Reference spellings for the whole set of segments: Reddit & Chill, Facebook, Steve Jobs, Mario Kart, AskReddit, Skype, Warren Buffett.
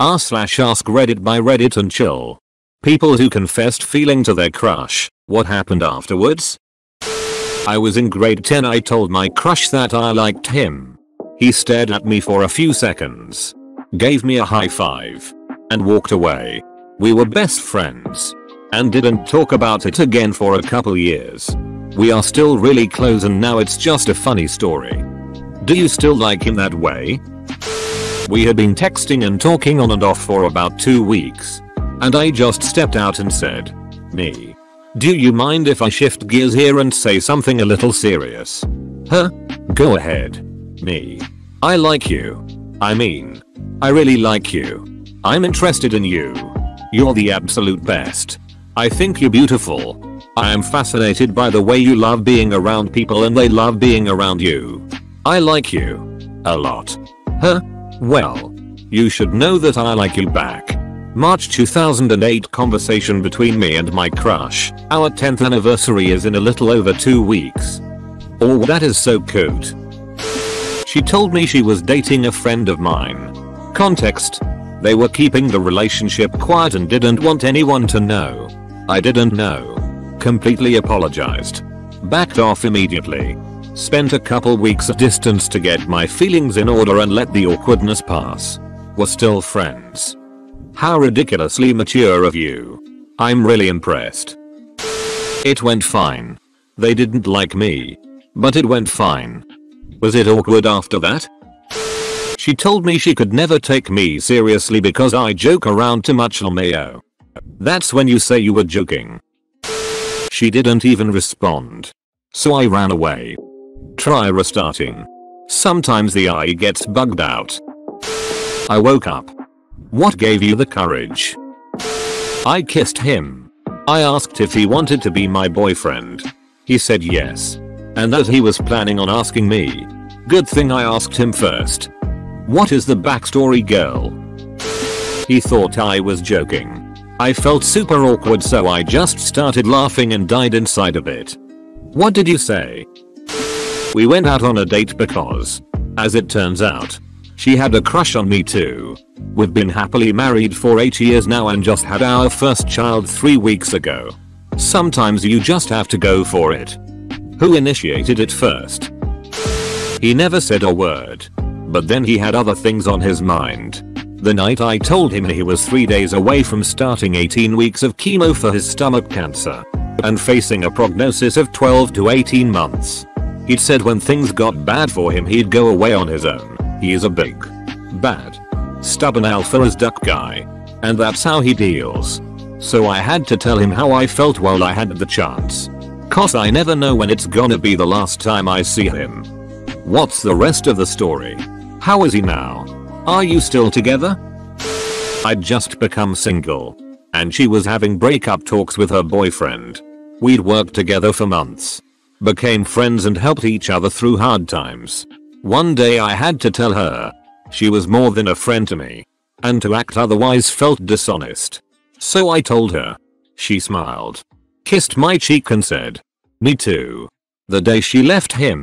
r/AskReddit by Reddit and Chill. People who confessed feeling to their crush, what happened afterwards? I was in grade 10. I told my crush that I liked him. He stared at me for a few seconds, gave me a high five, and walked away. We were best friends and didn't talk about it again for a couple years. We are still really close and now it's just a funny story. Do you still like him that way? We had been texting and talking on and off for about 2 weeks, and I just stepped out and said, "Me, do you mind if I shift gears here and say something a little serious?" "Huh? Go ahead. Me, I like you. I mean, I really like you. I'm interested in you. You're the absolute best. I think you're beautiful. I am fascinated by the way you love being around people and they love being around you. I like you. A lot." "Huh? Well, you should know that I like you back." March 2008 conversation between me and my crush. Our 10th anniversary is in a little over 2 weeks. Oh, that is so cute. She told me she was dating a friend of mine. Context: they were keeping the relationship quiet and didn't want anyone to know. I didn't know. Completely apologized, backed off immediately, spent a couple weeks at distance to get my feelings in order and let the awkwardness pass. We're still friends. How ridiculously mature of you. I'm really impressed. It went fine. They didn't like me, but it went fine. Was it awkward after that? She told me she could never take me seriously because I joke around too much. LMAO. That's when you say you were joking. She didn't even respond, so I ran away. Try restarting. Sometimes the eye gets bugged out. I woke up. What gave you the courage? I kissed him. I asked if he wanted to be my boyfriend. He said yes, and that he was planning on asking me. Good thing I asked him first. What is the backstory, girl? He thought I was joking. I felt super awkward, so I just started laughing and died inside of it. What did you say? We went out on a date because, as it turns out, she had a crush on me too. We've been happily married for 8 years now and just had our first child 3 weeks ago. Sometimes you just have to go for it. Who initiated it first? He never said a word, but then he had other things on his mind. The night I told him he was 3 days away from starting 18 weeks of chemo for his stomach cancer and facing a prognosis of 12 to 18 months. He'd said when things got bad for him he'd go away on his own. He is a big, bad, stubborn alpha as duck guy, and that's how he deals. So I had to tell him how I felt while I had the chance. Cause I never know when it's gonna be the last time I see him. What's the rest of the story? How is he now? Are you still together? I'd just become single, and she was having breakup talks with her boyfriend. We'd worked together for months, became friends and helped each other through hard times. One day I had to tell her. She was more than a friend to me, and to act otherwise felt dishonest. So I told her. She smiled, kissed my cheek and said, "Me too." The day she left him,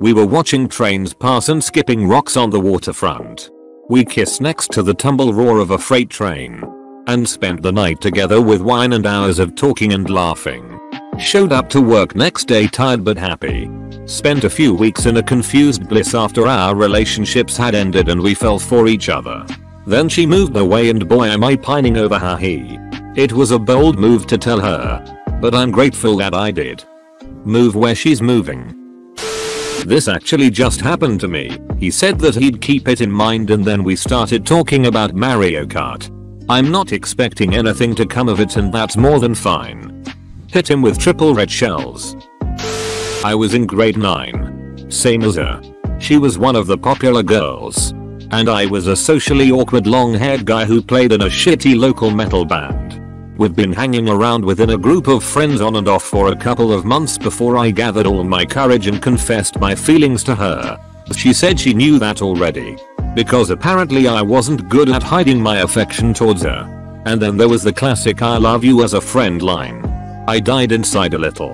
we were watching trains pass and skipping rocks on the waterfront. We kissed next to the tumble roar of a freight train and spent the night together with wine and hours of talking and laughing. Showed up to work next day tired but happy. Spent a few weeks in a confused bliss after our relationships had ended and we fell for each other. Then she moved away and boy am I pining over her. It was a bold move to tell her, but I'm grateful that I did. Move where she's moving. "This actually just happened to me." He said that he'd keep it in mind and then we started talking about Mario Kart. I'm not expecting anything to come of it and that's more than fine. Hit him with triple red shells. I was in grade 9. Same as her. She was one of the popular girls. And I was a socially awkward long-haired guy who played in a shitty local metal band. We've been hanging around within a group of friends on and off for a couple of months before I gathered all my courage and confessed my feelings to her. She said she knew that already, because apparently I wasn't good at hiding my affection towards her. And then there was the classic "I love you as a friend" line. I died inside a little.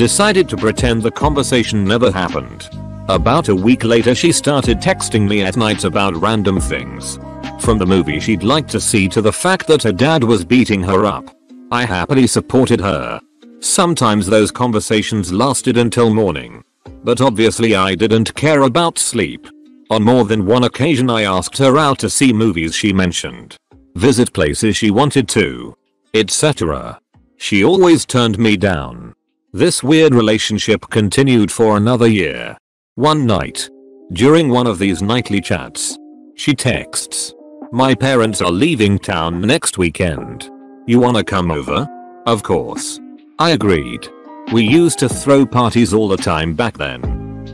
Decided to pretend the conversation never happened. About a week later she started texting me at nights about random things. from the movie she'd like to see to the fact that her dad was beating her up. I happily supported her. Sometimes those conversations lasted until morning. But obviously I didn't care about sleep. On more than one occasion I asked her out to see movies she mentioned, visit places she wanted to, etc. She always turned me down. This weird relationship continued for another year. One night, during one of these nightly chats, she texts, "My parents are leaving town next weekend. You wanna come over?" Of course. I agreed. We used to throw parties all the time back then,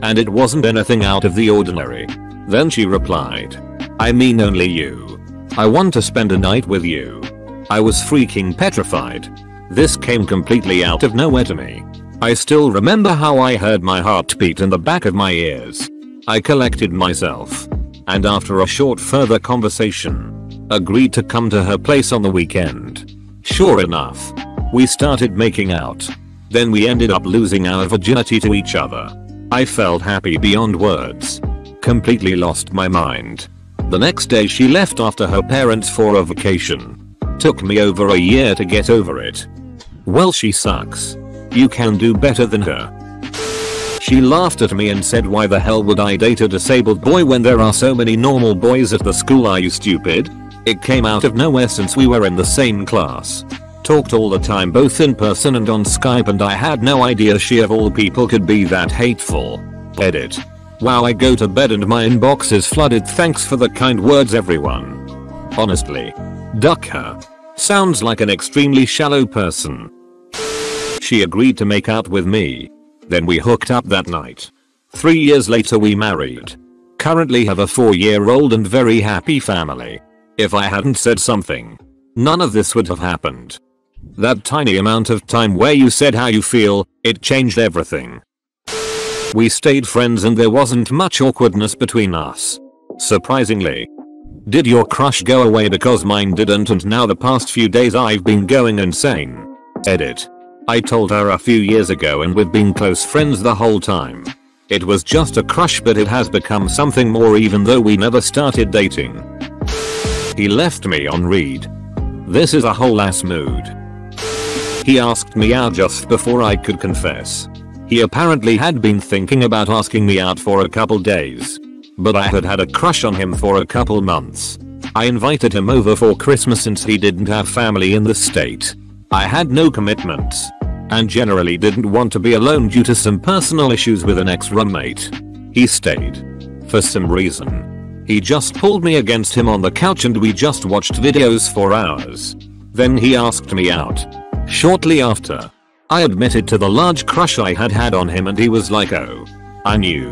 and it wasn't anything out of the ordinary. Then she replied, "I mean only you. I want to spend a night with you." I was freaking petrified. This came completely out of nowhere to me. I still remember how I heard my heartbeat in the back of my ears. I collected myself, and after a short further conversation, agreed to come to her place on the weekend. Sure enough, we started making out. Then we ended up losing our virginity to each other. I felt happy beyond words. Completely lost my mind. The next day she left after her parents for a vacation. Took me over a year to get over it. Well, she sucks. You can do better than her. She laughed at me and said, "Why the hell would I date a disabled boy when there are so many normal boys at the school? Are you stupid?" It came out of nowhere since we were in the same class. Talked all the time, both in person and on Skype, and I had no idea she of all people could be that hateful. Edit. Wow, I go to bed and my inbox is flooded. Thanks for the kind words, everyone. Honestly. Duck her. Sounds like an extremely shallow person. She agreed to make out with me. Then we hooked up that night. 3 years later we married. Currently have a 4-year-old and very happy family. If I hadn't said something, none of this would have happened. That tiny amount of time where you said how you feel, it changed everything. We stayed friends and there wasn't much awkwardness between us. Surprisingly. Did your crush go away? Because mine didn't, and now the past few days I've been going insane. Edit. I told her a few years ago and we've been close friends the whole time. It was just a crush, but it has become something more even though we never started dating. He left me on read. This is a whole ass mood. He asked me out just before I could confess. He apparently had been thinking about asking me out for a couple days. But I had had a crush on him for a couple months. I invited him over for Christmas since he didn't have family in the state. I had no commitments, and generally didn't want to be alone due to some personal issues with an ex-roommate. He stayed. For some reason. He just pulled me against him on the couch and we just watched videos for hours. Then he asked me out. Shortly after, I admitted to the large crush I had had on him and he was like, "Oh, I knew.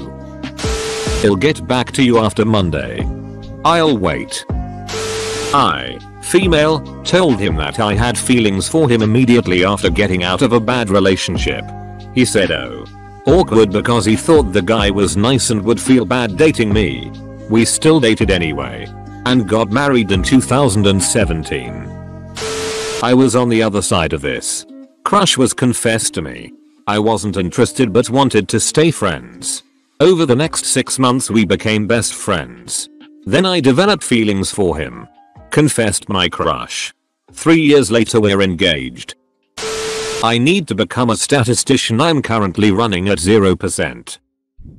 I'll get back to you after Monday." I'll wait. I, female, told him that I had feelings for him immediately after getting out of a bad relationship. He said, "Oh." Awkward because he thought the guy was nice and would feel bad dating me. We still dated anyway, and got married in 2017. I was on the other side of this. Crush was confessed to me. I wasn't interested but wanted to stay friends. Over the next 6 months we became best friends. Then I developed feelings for him. Confessed my crush. 3 years later we're engaged. I need to become a statistician. I'm currently running at 0%.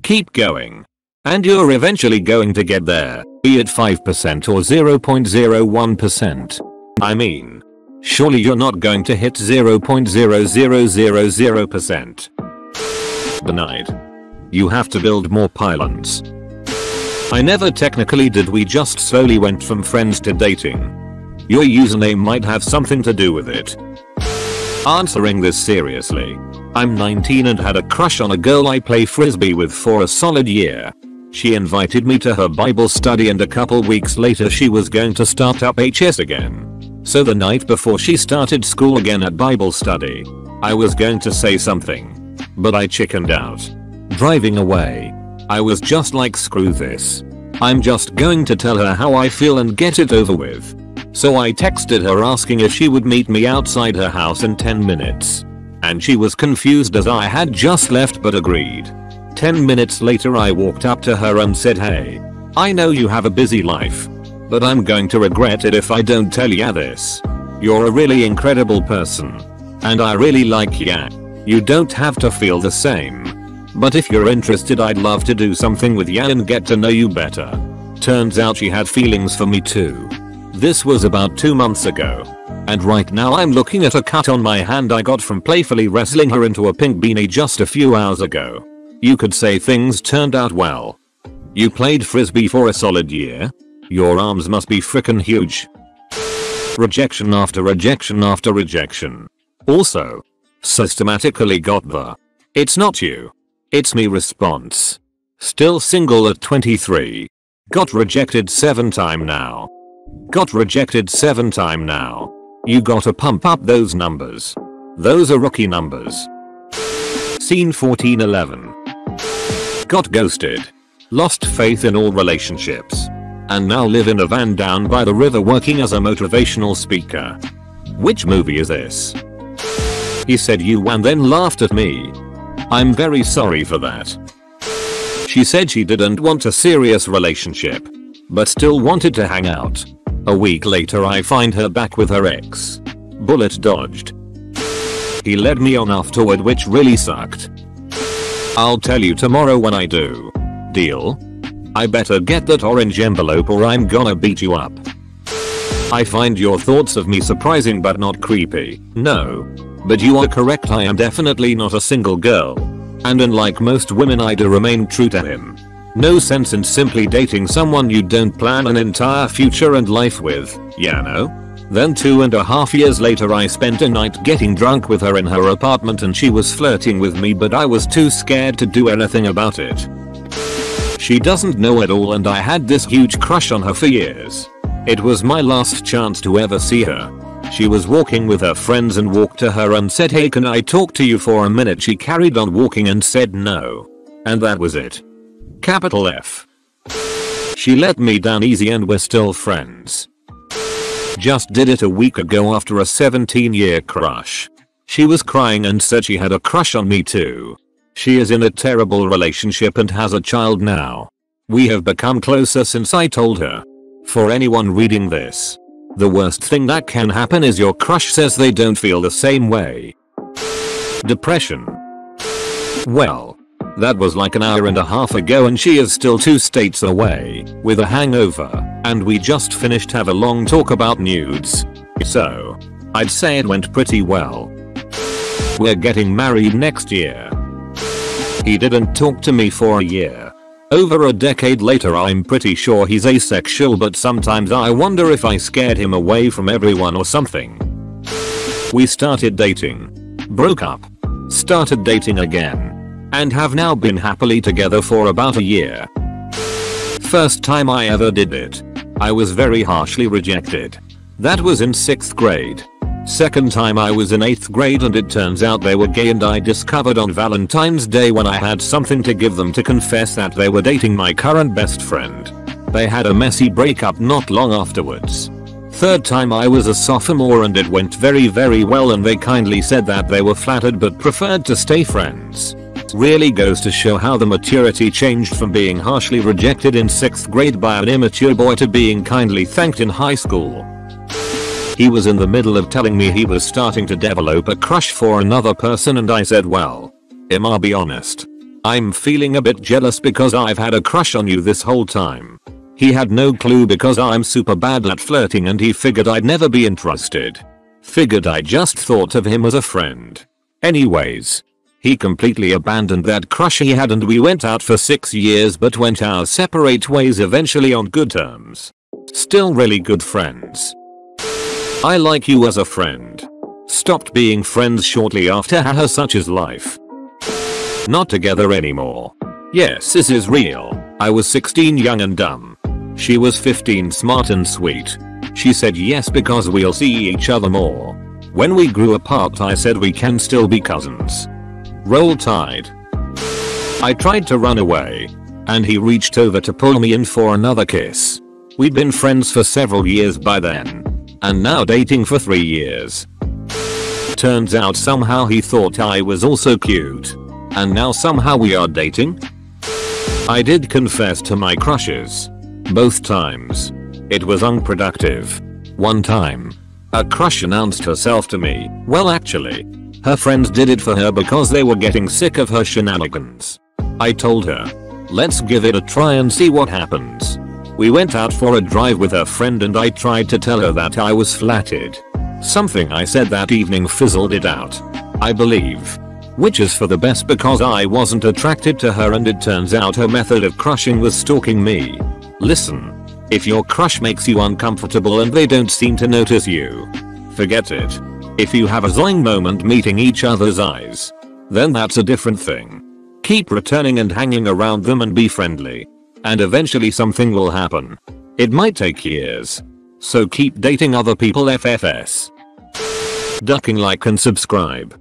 Keep going. And you're eventually going to get there, be it 5% or 0.01%. I mean, surely you're not going to hit 0.0000%. Denied. You have to build more pylons. I never technically did, we just slowly went from friends to dating. Your username might have something to do with it. Answering this seriously. I'm 19 and had a crush on a girl I play frisbee with for a solid year. She invited me to her Bible study and a couple weeks later she was going to start up HS again. So the night before she started school again at Bible study, I was going to say something, but I chickened out. Driving away, I was just like, screw this. I'm just going to tell her how I feel and get it over with. So I texted her asking if she would meet me outside her house in 10 minutes. And she was confused as I had just left but agreed. 10 minutes later I walked up to her and said, "Hey, I know you have a busy life, But I'm going to regret it if I don't tell ya this. You're a really incredible person. And I really like ya. You don't have to feel the same. But if you're interested, I'd love to do something with ya and get to know you better. Turns out she had feelings for me too. This was about 2 months ago. And right now I'm looking at a cut on my hand I got from playfully wrestling her into a pink beanie just a few hours ago. You could say things turned out well. You played frisbee for a solid year? Your arms must be frickin' huge. Rejection after rejection after rejection. Also, systematically got the "it's not you, it's me" response. Still single at 23. Got rejected 7 times now. Got rejected 7 times now. You gotta pump up those numbers. Those are rookie numbers. Scene 1411. Got ghosted. Lost faith in all relationships. And now live in a van down by the river working as a motivational speaker. Which movie is this? He said you and then laughed at me. I'm very sorry for that. She said she didn't want a serious relationship, but still wanted to hang out. A week later I find her back with her ex. Bullet dodged. He led me on afterward, which really sucked. I'll tell you tomorrow when I do. Deal? I better get that orange envelope or I'm gonna beat you up. I find your thoughts of me surprising but not creepy. No. But you are correct, I am definitely not a single girl. And unlike most women, I do remain true to him. No sense in simply dating someone you don't plan an entire future and life with, ya know? Then 2.5 years later I spent a night getting drunk with her in her apartment and she was flirting with me, but I was too scared to do anything about it. She doesn't know at all and I had this huge crush on her for years. It was my last chance to ever see her. She was walking with her friends and walked to her and said, "Hey, can I talk to you for a minute?" She carried on walking and said no. And that was it. Capital F. She let me down easy and we're still friends. Just did it a week ago after a 17-year crush. She was crying and said she had a crush on me too. She is in a terrible relationship and has a child now. We have become closer since I told her. For anyone reading this, the worst thing that can happen is your crush says they don't feel the same way. Depression. Well, that was like an hour and a half ago and she is still 2 states away, with a hangover, and we just finished have a long talk about nudes. So, I'd say it went pretty well. We're getting married next year. He didn't talk to me for a year. Over a decade later I'm pretty sure he's asexual, but sometimes I wonder if I scared him away from everyone or something. We started dating. Broke up. Started dating again. And have now been happily together for about a year. First time I ever did it. I was very harshly rejected. That was in 6th grade. Second time I was in 8th grade and it turns out they were gay, and I discovered on Valentine's Day when I had something to give them to confess that they were dating my current best friend. They had a messy breakup not long afterwards. Third time I was a sophomore and it went very well, and they kindly said that they were flattered but preferred to stay friends. Really goes to show how the maturity changed from being harshly rejected in 6th grade by an immature boy to being kindly thanked in high school. He was in the middle of telling me he was starting to develop a crush for another person, and I said, "Well, I'll be honest. I'm feeling a bit jealous because I've had a crush on you this whole time." He had no clue because I'm super bad at flirting and he figured I'd never be interested. Figured I just thought of him as a friend. Anyways, he completely abandoned that crush he had and we went out for 6 years but went our separate ways eventually on good terms. Still really good friends. I like you as a friend. Stopped being friends shortly after, haha, such is life. Not together anymore. Yes, this is real. I was 16, young and dumb. She was 15, smart and sweet. She said yes because we'll see each other more. When we grew apart I said we can still be cousins. Roll Tide. I tried to run away, and he reached over to pull me in for another kiss. We'd been friends for several years by then. And now dating for 3 years. Turns out somehow he thought I was also cute. And now somehow we are dating? I did confess to my crushes. Both times. It was unproductive. One time, a crush announced herself to me. Well, actually, her friends did it for her because they were getting sick of her shenanigans. I told her, let's give it a try and see what happens. We went out for a drive with her friend and I tried to tell her that I was flattered. Something I said that evening fizzled it out, I believe. Which is for the best because I wasn't attracted to her and it turns out her method of crushing was stalking me. Listen, if your crush makes you uncomfortable and they don't seem to notice you, forget it. If you have a zoing moment meeting each other's eyes, then that's a different thing. Keep returning and hanging around them and be friendly. And eventually something will happen. It might take years. So keep dating other people. FFS. Ducking, like and subscribe.